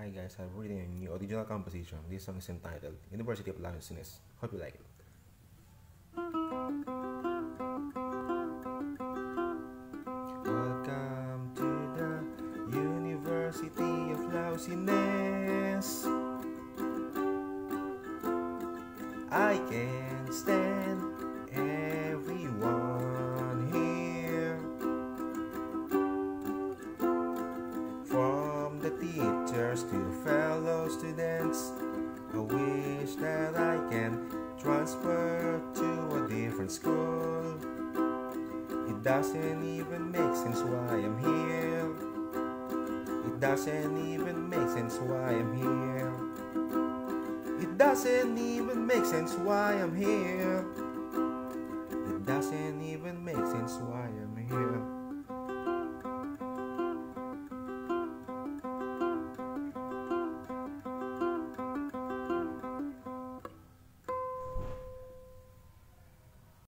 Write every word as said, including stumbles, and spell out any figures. Hi guys, I'm reading a new original composition. This song is entitled University of Lousiness. Hope you like it. Welcome to the University of Lousiness. I can't stand everyone here, from the team to fellow students. I wish that I can transfer to a different school. It doesn't even make sense why I'm here. It doesn't even make sense why I'm here. It doesn't even make sense why I'm here. It doesn't even make sense why I'm here.